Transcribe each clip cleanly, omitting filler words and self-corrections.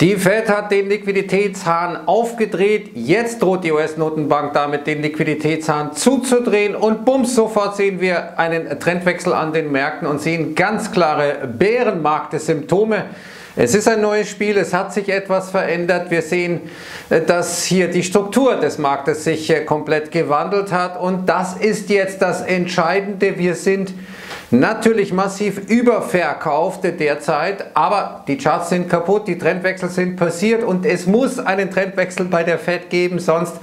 Die Fed hat den Liquiditätshahn aufgedreht, jetzt droht die US-Notenbank damit, den Liquiditätshahn zuzudrehen und bums, sofort sehen wir einen Trendwechsel an den Märkten und sehen ganz klare Bärenmarkt-Symptome. Es ist ein neues Spiel, es hat sich etwas verändert. Wir sehen, dass hier die Struktur des Marktes sich komplett gewandelt hat und das ist jetzt das Entscheidende. Wir sind natürlich massiv überverkauft derzeit, aber die Charts sind kaputt, die Trendwechsel sind passiert und es muss einen Trendwechsel bei der Fed geben, sonst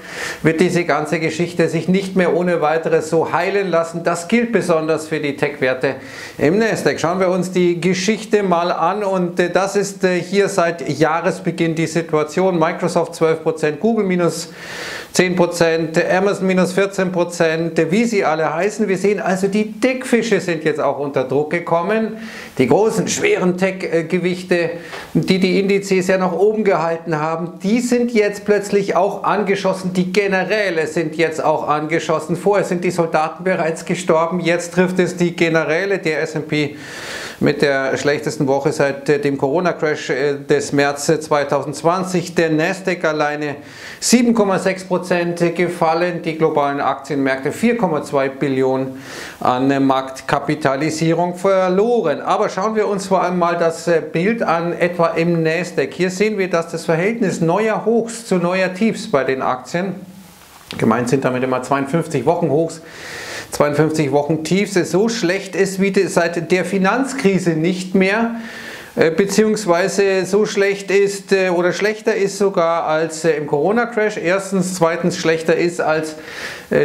wird diese ganze Geschichte sich nicht mehr ohne weiteres so heilen lassen. Das gilt besonders für die Tech-Werte im Nasdaq. Schauen wir uns die Geschichte mal an und das ist hier seit Jahresbeginn die Situation. Microsoft 12%, Google minus 10%, Amazon minus 14%, wie sie alle heißen. Wir sehen also, die Dickfische sind jetzt auch unter Druck gekommen. Die großen, schweren Tech-Gewichte, die die Indizes ja nach oben gehalten haben, die sind jetzt plötzlich auch angeschossen. Die Generäle sind jetzt auch angeschossen. Vorher sind die Soldaten bereits gestorben, jetzt trifft es die Generäle. Der S&P mit der schlechtesten Woche seit dem Corona-Crash des März 2020. Der Nasdaq alleine 7,6% gefallen, die globalen Aktienmärkte 4,2 Billionen an Marktkapitalisierung verloren. Aber schauen wir uns vor allem mal das Bild an, etwa im Nasdaq. Hier sehen wir, dass das Verhältnis neuer Hochs zu neuer Tiefs bei den Aktien, gemeint sind damit immer 52 Wochen Hochs, 52 Wochen Tiefs, so schlecht ist wie seit der Finanzkrise nicht mehr, beziehungsweise so schlecht ist oder schlechter ist sogar als im Corona-Crash. Erstens, zweitens schlechter ist als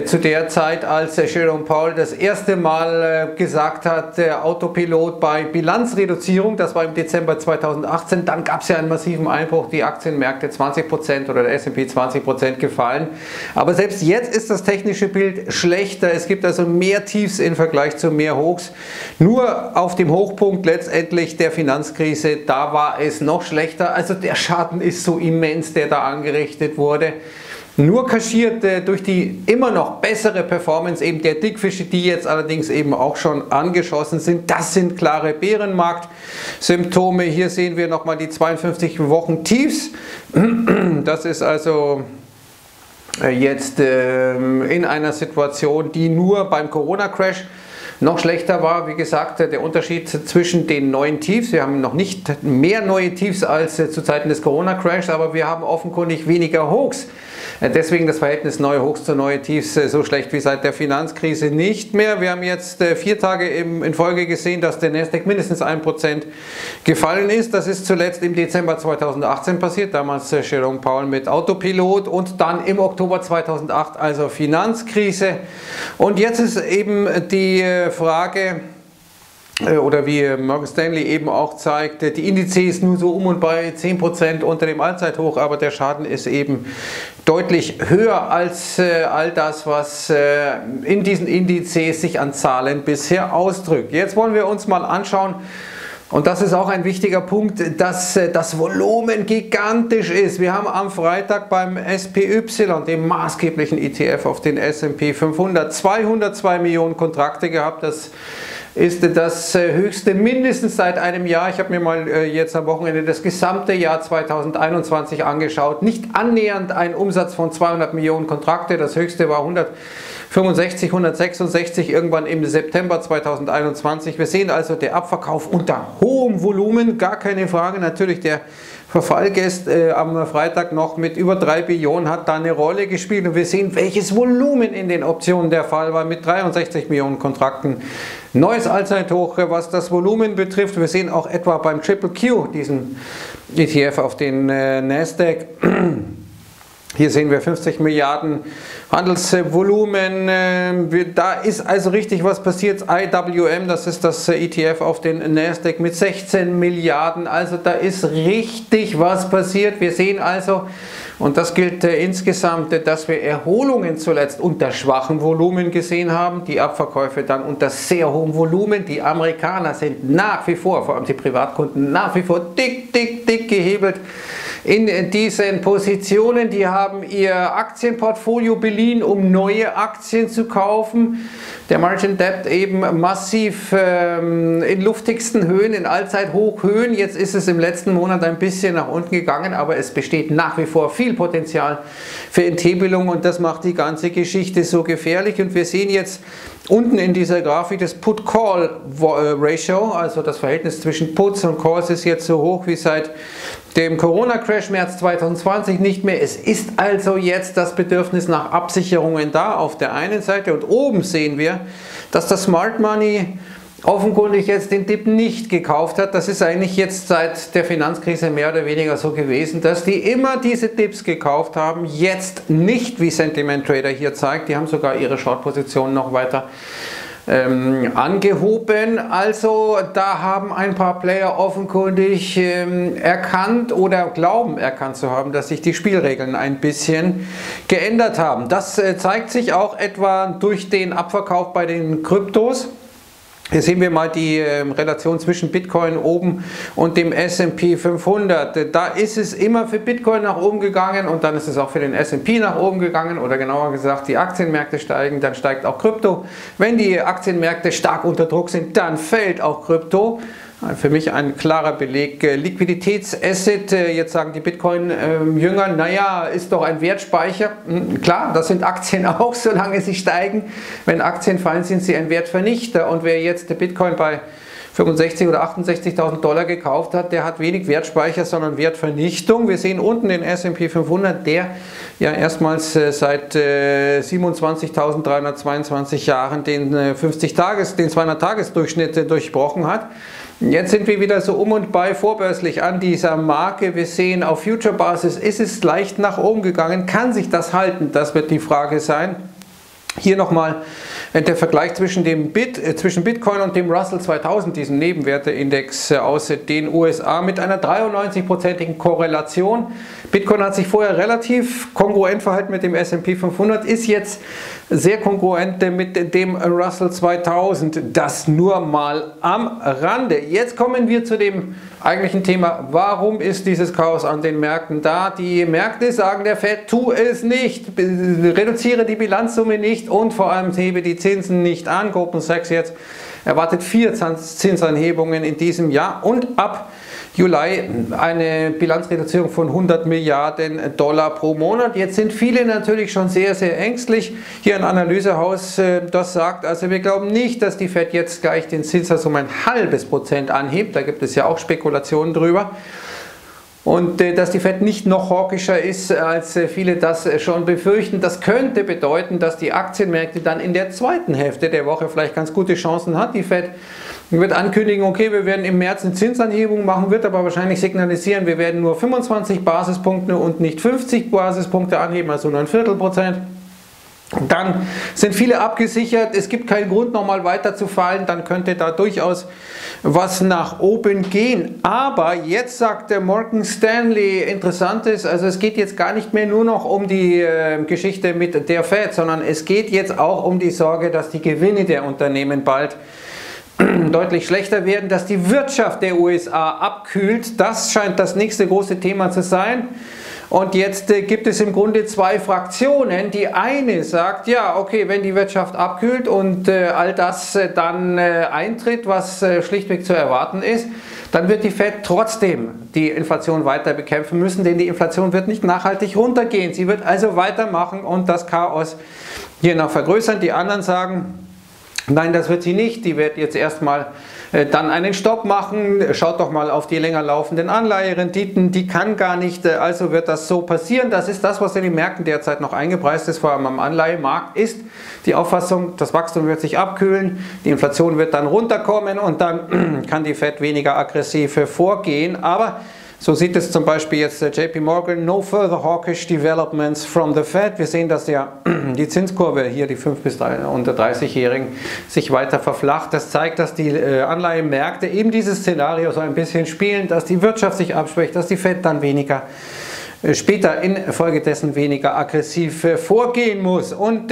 zu der Zeit, als Jerome Powell das erste Mal gesagt hat, Autopilot bei Bilanzreduzierung, das war im Dezember 2018, dann gab es ja einen massiven Einbruch, die Aktienmärkte 20% oder der S&P 20% gefallen. Aber selbst jetzt ist das technische Bild schlechter, es gibt also mehr Tiefs im Vergleich zu mehr Hochs. Nur auf dem Hochpunkt letztendlich der Finanzkrise, da war es noch schlechter, also der Schaden ist so immens, der da angerichtet wurde. Nur kaschiert durch die immer noch bessere Performance eben der Dickfische, die jetzt allerdings eben auch schon angeschossen sind. Das sind klare Bärenmarkt-Symptome. Hier sehen wir nochmal die 52 Wochen Tiefs. Das ist also jetzt in einer Situation, die nur beim Corona-Crash noch schlechter war. Wie gesagt, der Unterschied zwischen den neuen Tiefs, wir haben noch nicht mehr neue Tiefs als zu Zeiten des Corona-Crashs, aber wir haben offenkundig weniger Hochs. Deswegen das Verhältnis neue Hochs zu neue Tiefs so schlecht wie seit der Finanzkrise nicht mehr. Wir haben jetzt 4 Tage in Folge gesehen, dass der Nasdaq mindestens 1% gefallen ist. Das ist zuletzt im Dezember 2018 passiert, damals Jerome Powell mit Autopilot und dann im Oktober 2008, also Finanzkrise. Und jetzt ist eben die Frage, oder wie Morgan Stanley eben auch zeigt, die Indizes nur so um und bei 10% unter dem Allzeithoch, aber der Schaden ist eben deutlich höher als all das, was in diesen Indizes sich an Zahlen bisher ausdrückt. Jetzt wollen wir uns mal anschauen, und das ist auch ein wichtiger Punkt, dass das Volumen gigantisch ist. Wir haben am Freitag beim SPY, dem maßgeblichen ETF auf den S&P 500, 202 Millionen Kontrakte gehabt. Das ist das höchste mindestens seit einem Jahr. Ich habe mir mal jetzt am Wochenende das gesamte Jahr 2021 angeschaut. Nicht annähernd ein Umsatz von 200 Millionen Kontrakte. Das höchste war 166 irgendwann im September 2021. Wir sehen also, der Abverkauf unter hohem Volumen, gar keine Frage. Natürlich der Verfall gestern am Freitag noch mit über 3 Billionen hat da eine Rolle gespielt und wir sehen, welches Volumen in den Optionen der Fall war mit 63 Millionen Kontrakten. Neues Allzeithoch, was das Volumen betrifft. Wir sehen auch etwa beim Triple Q, diesen ETF auf den Nasdaq. Hier sehen wir 50 Milliarden Handelsvolumen, da ist also richtig was passiert. IWM, das ist das ETF auf den Nasdaq mit 16 Milliarden, also da ist richtig was passiert. Wir sehen also, und das gilt insgesamt, dass wir Erholungen zuletzt unter schwachem Volumen gesehen haben, die Abverkäufe dann unter sehr hohem Volumen. Die Amerikaner sind nach wie vor allem die Privatkunden, nach wie vor dick gehebelt in diesen Positionen. Die haben haben ihr Aktienportfolio beliehen, um neue Aktien zu kaufen. Der Margin Debt eben massiv in luftigsten Höhen, in Allzeithochhöhen. Jetzt ist es im letzten Monat ein bisschen nach unten gegangen, aber es besteht nach wie vor viel Potenzial für Enthebelung und das macht die ganze Geschichte so gefährlich. Und wir sehen jetzt unten in dieser Grafik das Put-Call-Ratio, also das Verhältnis zwischen Puts und Calls ist jetzt so hoch wie seit dem Corona-Crash März 2020 nicht mehr. Es ist also jetzt das Bedürfnis nach Absicherungen da auf der einen Seite und oben sehen wir, dass das Smart Money offenkundig jetzt den Dip nicht gekauft hat. Das ist eigentlich jetzt seit der Finanzkrise mehr oder weniger so gewesen, dass die immer diese Dips gekauft haben, jetzt nicht, wie Sentiment Trader hier zeigt. Die haben sogar ihre Short-Position noch weiter angehoben. Also da haben ein paar Player offenkundig erkannt oder glauben erkannt zu haben, dass sich die Spielregeln ein bisschen geändert haben. Das zeigt sich auch etwa durch den Abverkauf bei den Kryptos. Hier sehen wir mal die Relation zwischen Bitcoin oben und dem S&P 500. Da ist es immer für Bitcoin nach oben gegangen und dann ist es auch für den S&P nach oben gegangen oder genauer gesagt, die Aktienmärkte steigen, dann steigt auch Krypto. Wenn die Aktienmärkte stark unter Druck sind, dann fällt auch Krypto. Für mich ein klarer Beleg. Liquiditätsasset, jetzt sagen die Bitcoin-Jünger, naja, ist doch ein Wertspeicher. Klar, das sind Aktien auch, solange sie steigen. Wenn Aktien fallen, sind sie ein Wertvernichter. Und wer jetzt Bitcoin bei 65.000 oder 68.000 Dollar gekauft hat, der hat wenig Wertspeicher, sondern Wertvernichtung. Wir sehen unten den S&P 500, der ja erstmals seit 27.322 Jahren den 200-Tages-Durchschnitt durchbrochen hat. Jetzt sind wir wieder so um und bei vorbörslich an dieser Marke. Wir sehen, auf Future-Basis ist es leicht nach oben gegangen. Kann sich das halten? Das wird die Frage sein. Hier nochmal der Vergleich zwischen zwischen Bitcoin und dem Russell 2000, diesem Nebenwerteindex aus den USA mit einer 93-prozentigen Korrelation. Bitcoin hat sich vorher relativ kongruent verhalten mit dem S&P 500, ist jetzt sehr kongruent mit dem Russell 2000. Das nur mal am Rande. Jetzt kommen wir zu dem eigentlichen Thema. Warum ist dieses Chaos an den Märkten da? Die Märkte sagen der Fed, tu es nicht, reduziere die Bilanzsumme nicht. Und vor allem hebe die Zinsen nicht an. Goldman Sachs jetzt erwartet 4 Zinsanhebungen in diesem Jahr und ab Juli eine Bilanzreduzierung von 100 Milliarden Dollar pro Monat. Jetzt sind viele natürlich schon sehr, sehr ängstlich. Hier ein Analysehaus, das sagt, also wir glauben nicht, dass die Fed jetzt gleich den Zinssatz um 0,5% anhebt. Da gibt es ja auch Spekulationen drüber. Und dass die Fed nicht noch hawkischer ist, als viele das schon befürchten, das könnte bedeuten, dass die Aktienmärkte dann in der zweiten Hälfte der Woche vielleicht ganz gute Chancen hat. Die Fed wird ankündigen, okay, wir werden im März eine Zinsanhebung machen, wird aber wahrscheinlich signalisieren, wir werden nur 25 Basispunkte und nicht 50 Basispunkte anheben, also nur 0,25%. Dann sind viele abgesichert, es gibt keinen Grund nochmal weiter zu fallen, dann könnte da durchaus was nach oben gehen. Aber jetzt sagt der Morgan Stanley Interessantes, also es geht jetzt gar nicht mehr nur noch um die Geschichte mit der Fed, sondern es geht jetzt auch um die Sorge, dass die Gewinne der Unternehmen bald deutlich schlechter werden, dass die Wirtschaft der USA abkühlt. Das scheint das nächste große Thema zu sein. Und jetzt gibt es im Grunde 2 Fraktionen. Die eine sagt, ja, okay, wenn die Wirtschaft abkühlt und all das dann eintritt, was schlichtweg zu erwarten ist, dann wird die Fed trotzdem die Inflation weiter bekämpfen müssen, denn die Inflation wird nicht nachhaltig runtergehen. Sie wird also weitermachen und das Chaos hier noch vergrößern. Die anderen sagen, nein, das wird sie nicht. Die wird jetzt erstmal dann einen Stopp machen. Schaut doch mal auf die länger laufenden Anleiherenditen. Die kann gar nicht. Also wird das so passieren. Das ist das, was in den Märkten derzeit noch eingepreist ist. Vor allem am Anleihemarkt ist die Auffassung, das Wachstum wird sich abkühlen. Die Inflation wird dann runterkommen und dann kann die Fed weniger aggressiv vorgehen. Aber so sieht es zum Beispiel jetzt JP Morgan, no further hawkish developments from the Fed. Wir sehen, dass ja die Zinskurve hier, die 5- bis unter 30-Jährigen, sich weiter verflacht. Das zeigt, dass die Anleihenmärkte eben dieses Szenario so ein bisschen spielen, dass die Wirtschaft sich abschwächt, dass die Fed dann weniger später infolgedessen weniger aggressiv vorgehen muss. Und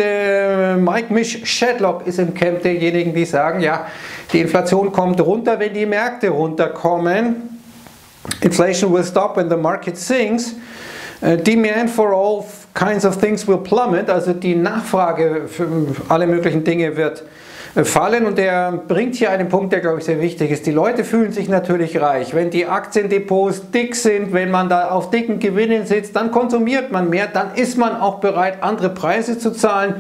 Mike Shedlock ist im Camp derjenigen, die sagen, ja, die Inflation kommt runter, wenn die Märkte runterkommen. Inflation will stop when the market sinks. Demand for all kinds of things will plummet, also die Nachfrage für alle möglichen Dinge wird fallen, und der bringt hier einen Punkt, der, glaube ich, sehr wichtig ist. Die Leute fühlen sich natürlich reich. Wenn die Aktiendepots dick sind, wenn man da auf dicken Gewinnen sitzt, dann konsumiert man mehr, dann ist man auch bereit, andere Preise zu zahlen,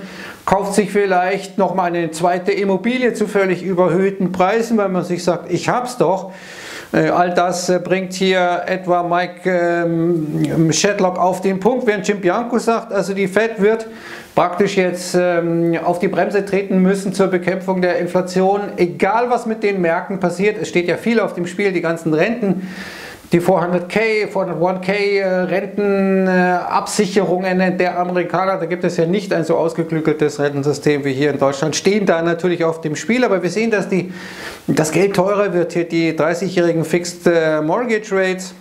kauft sich vielleicht nochmal eine zweite Immobilie zu völlig überhöhten Preisen, weil man sich sagt, ich hab's doch. All das bringt hier etwa Mike Shedlock auf den Punkt, während Jim Bianco sagt, also die Fed wird praktisch jetzt auf die Bremse treten müssen zur Bekämpfung der Inflation, egal was mit den Märkten passiert. Es steht ja viel auf dem Spiel, die ganzen Renten, die 401k Rentenabsicherungen der Amerikaner, da gibt es ja nicht ein so ausgeklügeltes Rentensystem wie hier in Deutschland, stehen da natürlich auf dem Spiel, aber wir sehen, dass das Geld teurer wird. Hier die 30-jährigen Fixed Mortgage Rates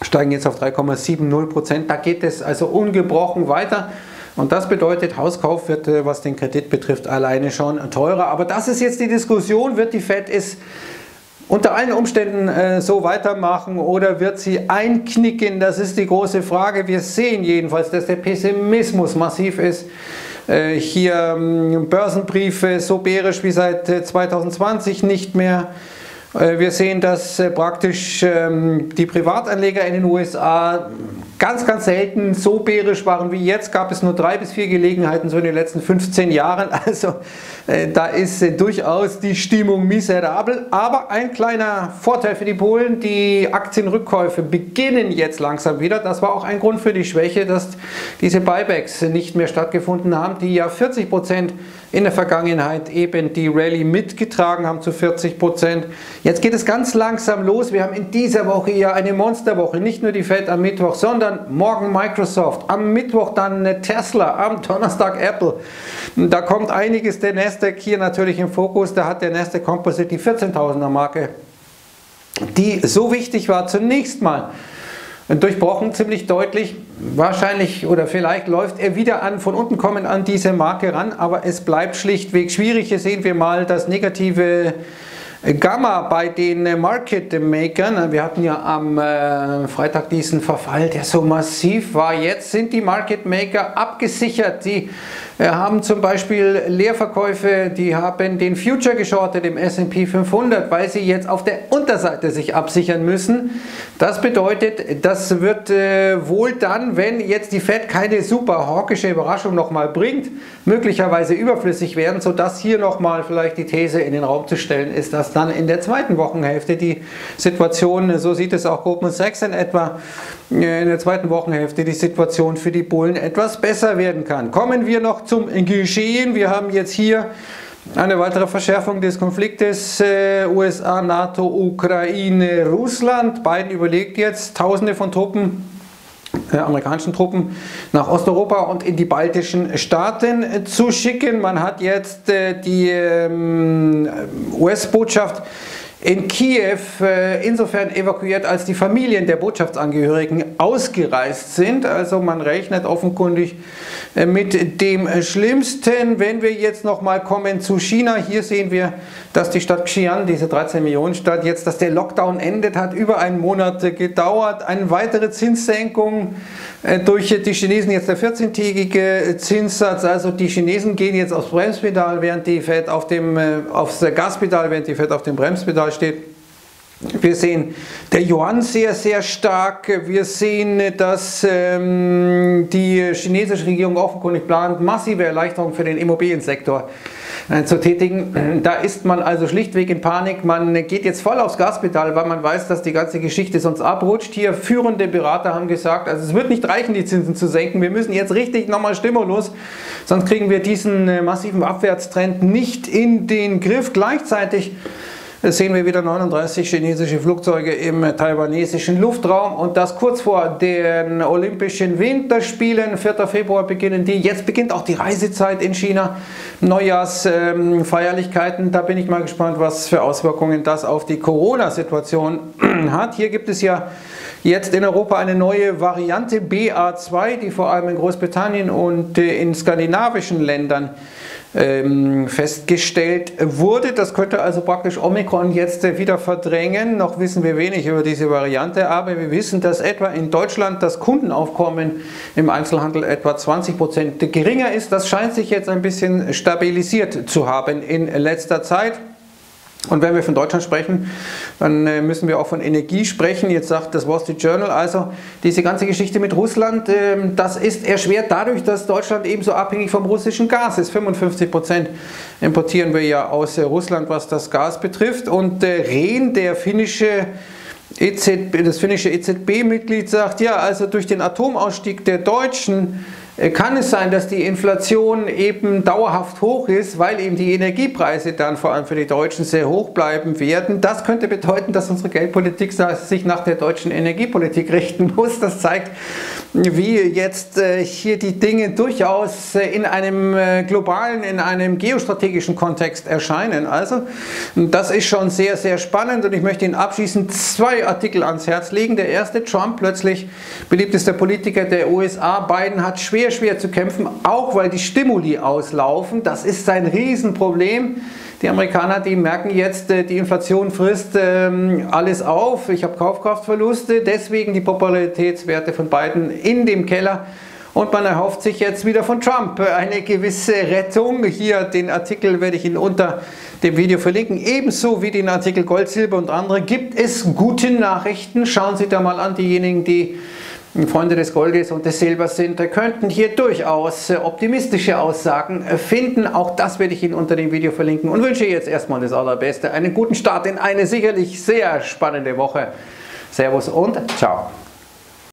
steigen jetzt auf 3,70%, da geht es also ungebrochen weiter. Und das bedeutet, Hauskauf wird, was den Kredit betrifft, alleine schon teurer. Aber das ist jetzt die Diskussion, wird die Fed es unter allen Umständen so weitermachen oder wird sie einknicken? Das ist die große Frage. Wir sehen jedenfalls, dass der Pessimismus massiv ist. Hier Börsenbriefe so bärisch wie seit 2020 nicht mehr. Wir sehen, dass praktisch die Privatanleger in den USA ganz, ganz selten so bärisch waren wie jetzt. Gab es nur 3 bis 4 Gelegenheiten so in den letzten 15 Jahren. Also da ist durchaus die Stimmung miserabel. Aber ein kleiner Vorteil für die Polen, die Aktienrückkäufe beginnen jetzt langsam wieder. Das war auch ein Grund für die Schwäche, dass diese Buybacks nicht mehr stattgefunden haben, die ja 40% in der Vergangenheit eben die Rallye mitgetragen haben zu 40%. Jetzt geht es ganz langsam los. Wir haben in dieser Woche ja eine Monsterwoche. Nicht nur die Fed am Mittwoch, sondern morgen Microsoft, am Mittwoch dann Tesla, am Donnerstag Apple. Da kommt einiges. Der Nasdaq hier natürlich im Fokus. Da hat der Nasdaq Composite die 14.000er Marke, die so wichtig war, zunächst mal durchbrochen, ziemlich deutlich. Wahrscheinlich oder vielleicht läuft er wieder an, von unten kommen an diese Marke ran, aber es bleibt schlichtweg schwierig. Hier sehen wir mal das negative Gamma bei den Market Makern. Wir hatten ja am Freitag diesen Verfall, der so massiv war. Jetzt sind die Market Maker abgesichert. Die haben zum Beispiel Leerverkäufe, die haben den Future geschortet im S&P 500, weil sie jetzt auf der Unterseite sich absichern müssen. Das bedeutet, das wird wohl dann, wenn jetzt die Fed keine super hawkische Überraschung nochmal bringt, möglicherweise überflüssig werden, sodass hier nochmal vielleicht die These in den Raum zu stellen ist, dass dann in der zweiten Wochenhälfte die Situation, so sieht es auch Goldman Sachs in etwa, in der zweiten Wochenhälfte die Situation für die Bullen etwas besser werden kann. Kommen wir noch zum Geschehen. Wir haben jetzt hier eine weitere Verschärfung des Konfliktes USA, NATO, Ukraine, Russland. Biden überlegt jetzt, Tausende von Truppen, amerikanischen Truppen nach Osteuropa und in die baltischen Staaten zu schicken. Man hat jetzt die US-Botschaft in Kiew insofern evakuiert, als die Familien der Botschaftsangehörigen ausgereist sind. Also man rechnet offenkundig mit dem Schlimmsten. Wenn wir jetzt nochmal kommen zu China, hier sehen wir, dass die Stadt Xi'an, diese 13-Millionen-Stadt, jetzt, dass der Lockdown endet, hat über einen Monat gedauert. Eine weitere Zinssenkung durch die Chinesen, jetzt der 14-tägige Zinssatz. Also die Chinesen gehen jetzt aufs Bremspedal, während die Fed aufs Gaspedal, während die Fed auf dem Bremspedal steht. Wir sehen der Yuan sehr, sehr stark. Wir sehen, dass die chinesische Regierung offenkundig plant, massive Erleichterungen für den Immobiliensektor zu tätigen. Da ist man also schlichtweg in Panik. Man geht jetzt voll aufs Gaspedal, weil man weiß, dass die ganze Geschichte sonst abrutscht. Hier führende Berater haben gesagt, also es wird nicht reichen, die Zinsen zu senken. Wir müssen jetzt richtig nochmal Stimulus, sonst kriegen wir diesen massiven Abwärtstrend nicht in den Griff. Gleichzeitig sehen wir wieder 39 chinesische Flugzeuge im taiwanesischen Luftraum, und das kurz vor den Olympischen Winterspielen. 4. Februar beginnen die. Jetzt beginnt auch die Reisezeit in China. Neujahrsfeierlichkeiten. Da bin ich mal gespannt, was für Auswirkungen das auf die Corona-Situation hat. Hier gibt es ja jetzt in Europa eine neue Variante BA2, die vor allem in Großbritannien und in skandinavischen Ländern festgestellt wurde. Das könnte also praktisch Omikron jetzt wieder verdrängen. Noch wissen wir wenig über diese Variante, aber wir wissen, dass etwa in Deutschland das Kundenaufkommen im Einzelhandel etwa 20% geringer ist. Das scheint sich jetzt ein bisschen stabilisiert zu haben in letzter Zeit. Und wenn wir von Deutschland sprechen, dann müssen wir auch von Energie sprechen. Jetzt sagt das Wall Street Journal, also diese ganze Geschichte mit Russland, das ist erschwert dadurch, dass Deutschland ebenso abhängig vom russischen Gas ist. 55% importieren wir ja aus Russland, was das Gas betrifft. Und Rehn, der finnische EZB-Mitglied, sagt, ja, also durch den Atomausstieg der Deutschen kann es sein, dass die Inflation eben dauerhaft hoch ist, weil eben die Energiepreise dann vor allem für die Deutschen sehr hoch bleiben werden. Das könnte bedeuten, dass unsere Geldpolitik sich nach der deutschen Energiepolitik richten muss. Das zeigt, wie jetzt hier die Dinge durchaus in einem globalen, in einem geostrategischen Kontext erscheinen. Also das ist schon sehr, sehr spannend und ich möchte Ihnen abschließend zwei Artikel ans Herz legen. Der erste, Trump, plötzlich beliebtester Politiker der USA, Biden hat schwer zu kämpfen, auch weil die Stimuli auslaufen. Das ist ein Riesenproblem. Die Amerikaner, die merken jetzt, die Inflation frisst alles auf. Ich habe Kaufkraftverluste, deswegen die Popularitätswerte von Biden in dem Keller. Und man erhofft sich jetzt wieder von Trump eine gewisse Rettung. Hier den Artikel werde ich Ihnen unter dem Video verlinken. Ebenso wie den Artikel Gold, Silber und andere gibt es gute Nachrichten. Schauen Sie da mal an, diejenigen, die Freunde des Goldes und des Silbers sind, könnten hier durchaus optimistische Aussagen finden. Auch das werde ich Ihnen unter dem Video verlinken und wünsche jetzt erstmal das Allerbeste. Einen guten Start in eine sicherlich sehr spannende Woche. Servus und ciao.